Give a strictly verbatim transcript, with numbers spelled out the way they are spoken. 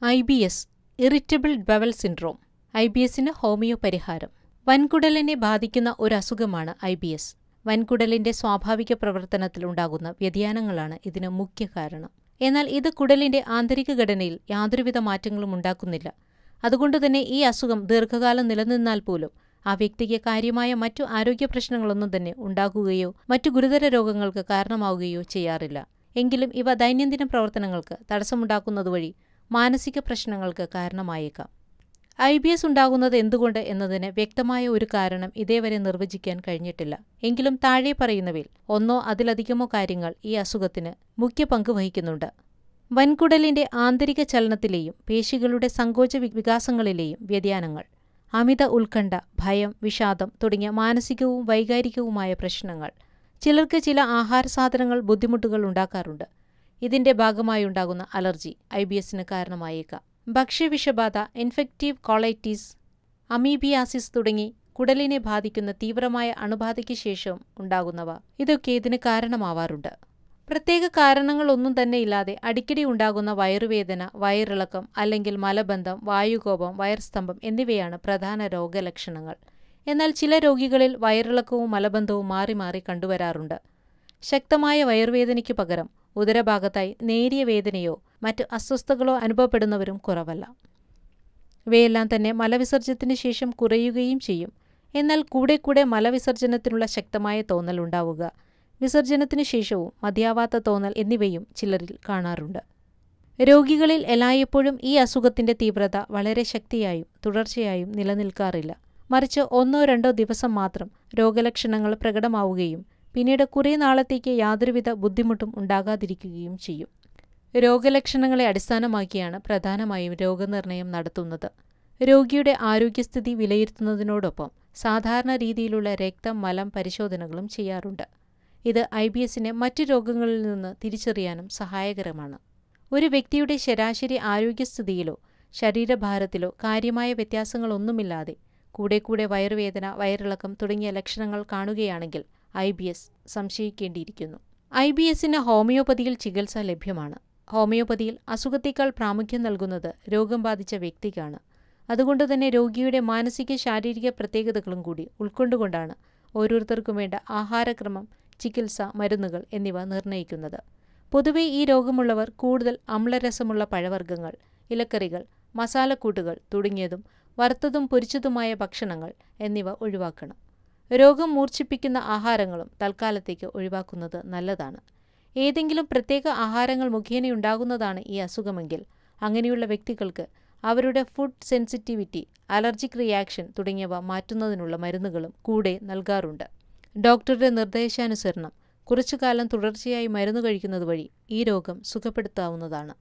I B S, Irritable Bowel Syndrome. I B S in a homeopariharam. വൻകുടലിനെ ബാധിക്കുന്ന ഒരു അസുഖമാണ് I B S. വൻകുടലിന്റെ സ്വാഭാവിക പ്രവർത്തനത്തിലുണ്ടാകുന്ന വ്യതിയാനങ്ങളാണ് ഇതിന് മുഖ്യ കാരണം. എന്നാൽ ഇത് കുടലിന്റെ ആന്തരിക ഘടനയിൽ യാതൊരുവിധ മാറ്റങ്ങളും ഉണ്ടാക്കുന്നില്ല. അതുകൊണ്ട് തന്നെ ഈ അസുഖം ദീർഘകാലം നിലനിന്നാൽ പോലും ആ വ്യക്തിക്ക് കാര്യമായ മറ്റു ആരോഗ്യ പ്രശ്നങ്ങളൊന്നും തന്നെ ഉണ്ടാകുകയോ മറ്റു ഗുരുതര രോഗങ്ങൾക്ക് കാരണമാവുകയോ ചെയ്യാറില്ല. എങ്കിലും ഇവ ദൈനംദിന പ്രവർത്തനങ്ങൾക്ക് തടസ്സമുണ്ടാക്കുന്നതുവഴി മാനസിക പ്രശ്നങ്ങൾക്ക് കാരണമായേക്കാം. I B S ഉണ്ടാകുന്നത് എന്തുകൊണ്ട് എന്നതിന് വ്യക്തമായ ഒരു കാരണം ഇതേവരെ നിർവചിക്കാൻ കഴിഞ്ഞിട്ടില്ല. എങ്കിലും താഴെ പറയുന്നവയിൽ ഒന്നോ അതിലധികമോ കാര്യങ്ങൾ ഈ അസുഖത്തിന് മുഖ്യ പങ്ക് വഹിക്കുന്നുണ്ട്. വൻകുടലിന്റെ ആന്തരിക ചലനത്തിലെയും പേശികളുടെ സങ്കോച വികാസങ്ങളിലെയും വ്യതിയാനങ്ങൾ, അമിത ഉത്കണ്ഠ, ഭയം, വിഷാദം തുടങ്ങിയ മാനസികവും വൈകാരികവുമായ പ്രശ്നങ്ങൾ. ചിലർക്ക് ചില ആഹാര സാധനങ്ങൾ ബുദ്ധിമുട്ടുകൾ ഉണ്ടാക്കാറുണ്ട്. ഇതിന്റെ ഭാഗമായുണ്ടാകുന്ന അലർജി I B S കാരണമായേക്കാം. ഭക്ഷ്യവിഷബാധ, ഇൻഫെക്റ്റീവ് കോളൈറ്റിസ്, അമീബിയാസിസ് തുടങ്ങി കുടലിനെ ബാധിക്കുന്ന തീവ്രമായ അണുബാധയ്ക്ക് ശേഷവും ഉണ്ടാകുന്നവ ഇതൊക്കെ ഇതിന് കാരണമാവാറുണ്ട്. പ്രത്യേക കാരണങ്ങളൊന്നും തന്നെ ഇല്ലാതെ അടിക്കടി ഉണ്ടാകുന്ന വയറുവേദന, വയറിളക്കം അല്ലെങ്കിൽ മലബന്ധം, വായുകോപം, വയർസ്തംഭം എന്നിവയാണ് പ്രധാന രോഗലക്ഷണങ്ങൾ. എന്നാൽ ചില രോഗികളിൽ വയറിളക്കവും മലബന്ധവും മാറി മാറി കണ്ടുവരാറുണ്ട്. ശക്തമായ വയറുവേദനയ്ക്ക് പകരം ഉദരഭാഗത്തായി നേരിയ വേദനയോ മറ്റ് അസ്വസ്ഥതകളോ അനുഭവപ്പെടുന്നവരും കുറവല്ല. ഇവയെല്ലാം തന്നെ മലവിസർജ്ജത്തിന് ശേഷം കുറയുകയും ചെയ്യും. എന്നാൽ കൂടെ കൂടെ മലവിസർജ്ജനത്തിനുള്ള ശക്തമായ തോന്നൽ ഉണ്ടാവുക, വിസർജനത്തിനു ശേഷവും മതിയാവാത്ത തോന്നൽ എന്നിവയും ചിലരിൽ കാണാറുണ്ട്. രോഗികളിൽ എല്ലായ്പ്പോഴും ഈ അസുഖത്തിന്റെ തീവ്രത വളരെ ശക്തിയായും തുടർച്ചയായും നിലനിൽക്കാറില്ല. മറിച്ച് ഒന്നോ രണ്ടോ ദിവസം മാത്രം രോഗലക്ഷണങ്ങൾ പ്രകടമാവുകയും പിന്നീട് കുറേ നാളത്തേക്ക് യാതൊരുവിധ ബുദ്ധിമുട്ടും ഉണ്ടാകാതിരിക്കുകയും ചെയ്യും. രോഗലക്ഷണങ്ങളെ അടിസ്ഥാനമാക്കിയാണ് പ്രധാനമായും രോഗനിർണയം നടത്തുന്നത്. രോഗിയുടെ ആരോഗ്യസ്ഥിതി വിലയിരുത്തുന്നതിനോടൊപ്പം സാധാരണ രീതിയിലുള്ള രക്തം, മലം പരിശോധനകളും ചെയ്യാറുണ്ട്. ഇത് I B S മറ്റു രോഗങ്ങളിൽ നിന്ന് തിരിച്ചറിയാനും സഹായകരമാണ്. ഒരു വ്യക്തിയുടെ ശരാശരി ആരോഗ്യസ്ഥിതിയിലോ ശരീരഭാരത്തിലോ കാര്യമായ വ്യത്യാസങ്ങളൊന്നുമില്ലാതെ കൂടെ കൂടെ വയറുവേദന, വയറിളക്കം തുടങ്ങിയ ലക്ഷണങ്ങൾ കാണുകയാണെങ്കിൽ I B S സംശയിക്കേണ്ടിയിരിക്കുന്നു. I B S ഹോമിയോപ്പതിയിൽ ചികിത്സ ലഭ്യമാണ്. ഹോമിയോപ്പതിയിൽ അസുഖത്തേക്കാൾ പ്രാമുഖ്യം നൽകുന്നത് രോഗം ബാധിച്ച വ്യക്തിക്കാണ്. അതുകൊണ്ടുതന്നെ രോഗിയുടെ മാനസിക, ശാരീരിക പ്രത്യേകതകളും കൂടി ഉൾക്കൊണ്ടുകൊണ്ടാണ് ഓരോരുത്തർക്കും വേണ്ട ആഹാരക്രമം, ചികിത്സ, മരുന്നുകൾ എന്നിവ നിർണ്ണയിക്കുന്നത്. പൊതുവെ ഈ രോഗമുള്ളവർ കൂടുതൽ അമ്ലരസമുള്ള പഴവർഗ്ഗങ്ങൾ, ഇലക്കറികൾ, മസാലക്കൂട്ടുകൾ തുടങ്ങിയതും വറുത്തതും പൊരിച്ചതുമായ ഭക്ഷണങ്ങൾ എന്നിവ ഒഴിവാക്കണം. രോഗം മൂർച്ഛിപ്പിക്കുന്ന ആഹാരങ്ങളും തൽക്കാലത്തേക്ക് ഒഴിവാക്കുന്നത് നല്ലതാണ്. ഏതെങ്കിലും പ്രത്യേക ആഹാരങ്ങൾ മുഖേനയുണ്ടാകുന്നതാണ് ഈ അസുഖമെങ്കിൽ അങ്ങനെയുള്ള വ്യക്തികൾക്ക് അവരുടെ ഫുഡ് സെൻസിറ്റിവിറ്റി, അലർജിക് റിയാക്ഷൻ തുടങ്ങിയവ മാറ്റുന്നതിനുള്ള മരുന്നുകളും കൂടെ നൽകാറുണ്ട്. ഡോക്ടറുടെ നിർദ്ദേശാനുസരണം കുറച്ചുകാലം തുടർച്ചയായി മരുന്ന് കഴിക്കുന്നത് വഴി ഈ രോഗം സുഖപ്പെടുത്താവുന്നതാണ്.